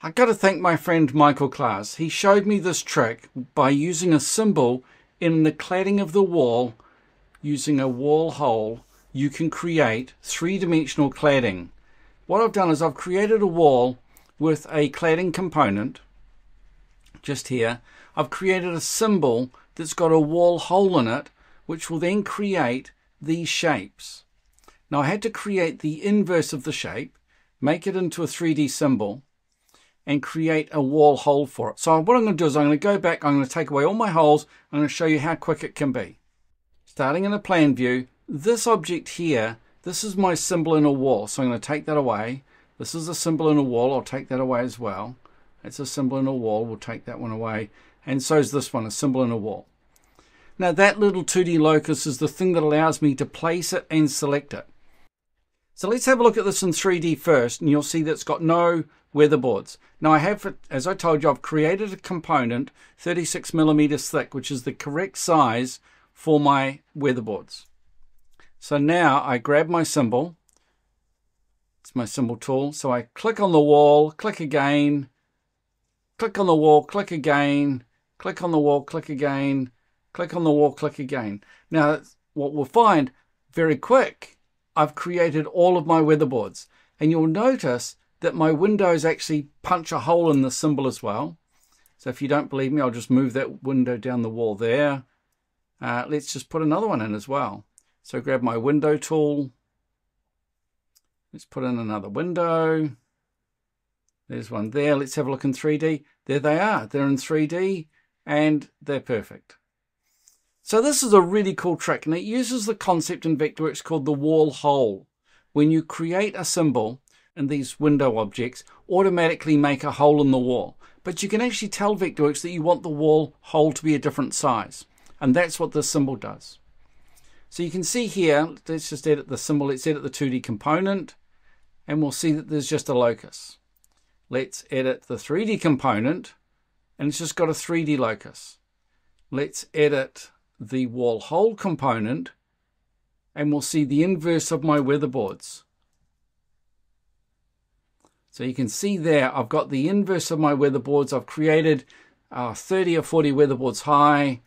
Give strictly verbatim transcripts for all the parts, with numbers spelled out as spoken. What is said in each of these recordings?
I gotta thank my friend Michael Claas. He showed me this trick by using a symbol in the cladding of the wall. Using a wall hole, you can create three-dimensional cladding. What I've done is I've created a wall with a cladding component just here. I've created a symbol that's got a wall hole in it, which will then create these shapes. Now I had to create the inverse of the shape, make it into a three D symbol, and create a wall hole for it. So what I'm going to do is I'm going to go back, I'm going to take away all my holes, I'm going to show you how quick it can be. Starting in a plan view, this object here, this is my symbol in a wall, so I'm going to take that away. This is a symbol in a wall, I'll take that away as well. It's a symbol in a wall, we'll take that one away. And so is this one, a symbol in a wall. Now that little two D locus is the thing that allows me to place it and select it. So let's have a look at this in three D first, and you'll see that it's got no weatherboards. Now I have, as I told you, I've created a component thirty-six millimeters thick, which is the correct size for my weatherboards. So now I grab my symbol, it's my symbol tool, so I click on the wall, click again, click on the wall, click again, click on the wall, click again, click on the wall, click again. Now what we'll find, very quick, I've created all of my weatherboards, and you'll notice that my windows actually punch a hole in the symbol as well. So if you don't believe me, I'll just move that window down the wall there. Uh, let's just put another one in as well. So grab my window tool. Let's put in another window. There's one there. Let's have a look in three D. There they are. They're in three D and they're perfect. So this is a really cool trick, and it uses the concept in Vectorworks called the wall hole. When you create a symbol, and these window objects automatically make a hole in the wall. But you can actually tell Vectorworks that you want the wall hole to be a different size. And that's what this symbol does. So you can see here, let's just edit the symbol, let's edit the two D component, and we'll see that there's just a locus. Let's edit the three D component, and it's just got a three D locus. Let's edit the wall hole component, and we'll see the inverse of my weatherboards. So you can see there, I've got the inverse of my weatherboards. I've created uh, thirty or forty weatherboards high,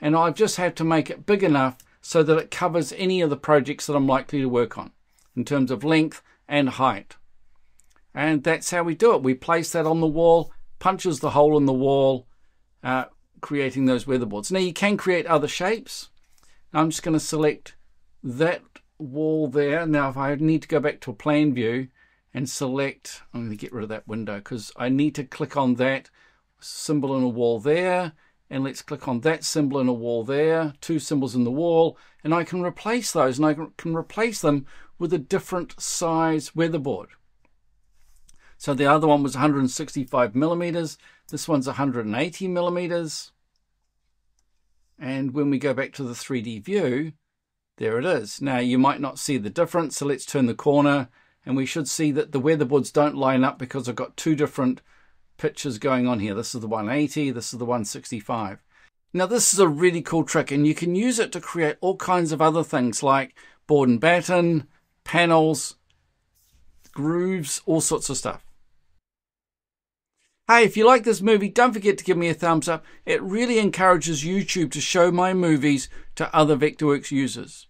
and I've just had to make it big enough so that it covers any of the projects that I'm likely to work on in terms of length and height. And that's how we do it. We place that on the wall, punches the hole in the wall, uh, creating those weatherboards. Now you can create other shapes. I'm just going to select that wall there. Now if I need to go back to a plan view and select, I'm going to get rid of that window because I need to click on that symbol in a wall there, and let's click on that symbol in a wall there, two symbols in the wall, and I can replace those, and I can replace them with a different size weatherboard. So the other one was one hundred sixty-five millimeters. This one's one hundred eighty millimeters. And when we go back to the three D view, there it is. Now you might not see the difference, so let's turn the corner, and we should see that the weatherboards don't line up because I've got two different pictures going on here. This is the one eighty, this is the one sixty-five. Now this is a really cool trick, and you can use it to create all kinds of other things like board and batten, panels, grooves, all sorts of stuff. Hey, if you like this movie, don't forget to give me a thumbs up. It really encourages YouTube to show my movies to other Vectorworks users.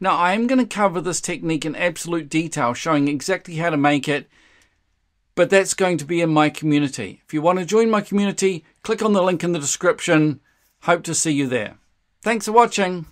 Now I am going to cover this technique in absolute detail, showing exactly how to make it, but that's going to be in my community. If you want to join my community, click on the link in the description. Hope to see you there. Thanks for watching.